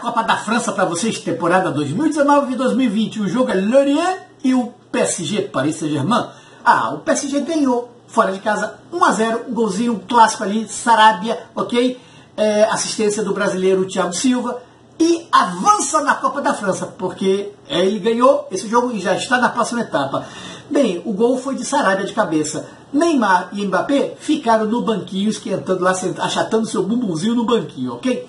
Copa da França para vocês, temporada 2019 e 2020. O jogo é Lorient e o PSG, Paris Saint-Germain. Ah, o PSG ganhou fora de casa 1 a 0, um golzinho clássico ali, Sarabia, ok? Assistência do brasileiro Thiago Silva e avança na Copa da França, porque ele ganhou esse jogo e já está na próxima etapa. Bem, o gol foi de Sarabia de cabeça. Neymar e Mbappé ficaram no banquinho, esquentando lá, achatando seu bumbumzinho no banquinho, ok?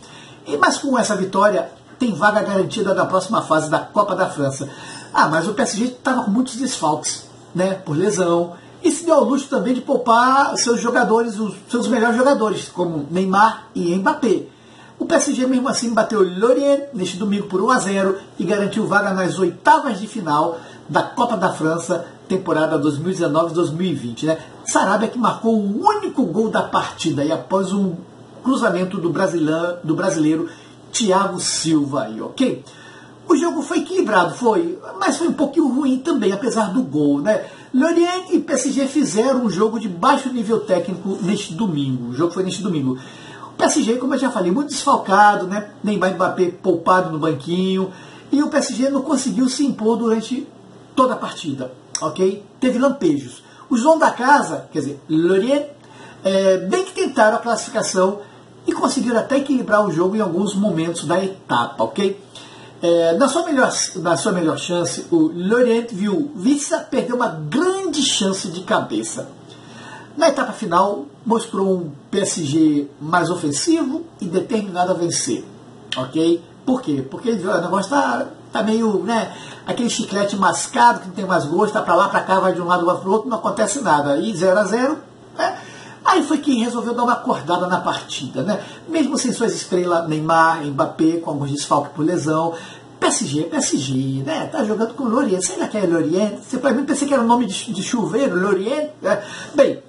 Mas com essa vitória, tem vaga garantida na próxima fase da Copa da França. Ah, mas o PSG estava com muitos desfalques, né, por lesão. E se deu ao luxo também de poupar seus jogadores, os seus melhores jogadores, como Neymar e Mbappé. O PSG mesmo assim bateu o Lorient neste domingo por 1 a 0 e garantiu vaga nas oitavas de final da Copa da França, temporada 2019-2020. Né? Sarabia que marcou o único gol da partida e após um cruzamento do brasileiro Thiago Silva. Aí, ok? O jogo foi equilibrado, foi, mas foi um pouquinho ruim também, apesar do gol, né? Lorient e PSG fizeram um jogo de baixo nível técnico neste domingo. O jogo foi neste domingo. O PSG, como eu já falei, muito desfalcado, né? Neymar e Mbappé poupado no banquinho. E o PSG não conseguiu se impor durante toda a partida, ok? Teve lampejos. Os donos da casa, quer dizer, Lorient, bem que tentaram a classificação e conseguiram até equilibrar o jogo em alguns momentos da etapa, ok? Na sua melhor chance, o Lorient viu Wissa perder uma grande chance de cabeça. Na etapa final, mostrou um PSG mais ofensivo e determinado a vencer. Ok? Por quê? Porque o negócio tá meio, né, aquele chiclete mascado que não tem mais gosto, tá pra lá, pra cá, vai de um lado, vai pro outro, não acontece nada. E 0 a 0, né? Aí foi quem resolveu dar uma acordada na partida, né? Mesmo sem suas estrelas, Neymar, Mbappé, com alguns desfalques por lesão. PSG, né? Tá jogando com o Lorient. Será que é Lorient? Você pra mim pensei que era um nome de chuveiro, Lorient, né? Bem,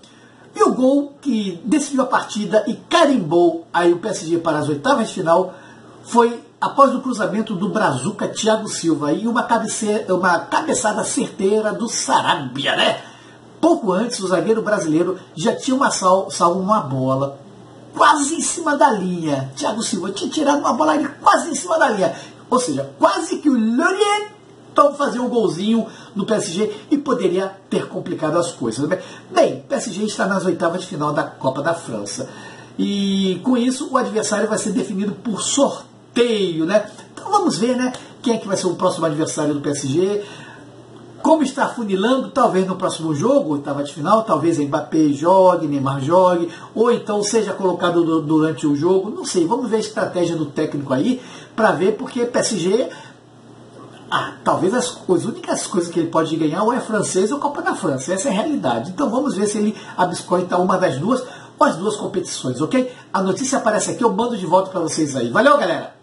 e o gol que decidiu a partida e carimbou aí o PSG para as oitavas de final foi após o cruzamento do brazuca Thiago Silva e uma cabeçada certeira do Sarabia, né? Pouco antes, o zagueiro brasileiro já tinha salvo uma bola quase em cima da linha. Thiago Silva tinha tirado uma bola ali quase em cima da linha. Ou seja, quase que o Lorient fazia um golzinho no PSG e poderia ter complicado as coisas. Bem, o PSG está nas oitavas de final da Copa da França. E com isso, o adversário vai ser definido por sorteio, né? Então vamos ver, né, quem é que vai ser o próximo adversário do PSG. Como está funilando, talvez no próximo jogo, oitava de final, talvez Mbappé jogue, Neymar jogue, ou então seja colocado durante o jogo, não sei, vamos ver a estratégia do técnico aí, para ver, porque PSG, talvez as únicas coisas que ele pode ganhar ou é francês ou Copa da França, essa é a realidade. Então vamos ver se ele abiscoita uma das duas, ou as duas competições, ok? A notícia aparece aqui, eu mando de volta para vocês aí. Valeu, galera!